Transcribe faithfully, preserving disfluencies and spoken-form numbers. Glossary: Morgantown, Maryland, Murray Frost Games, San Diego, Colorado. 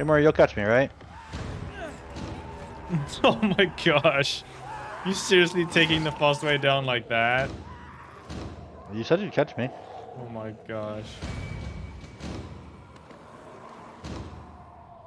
Hey, Murray, you'll catch me, right? Oh my gosh. You seriously taking the fast way down like that? You said you'd catch me. Oh my gosh.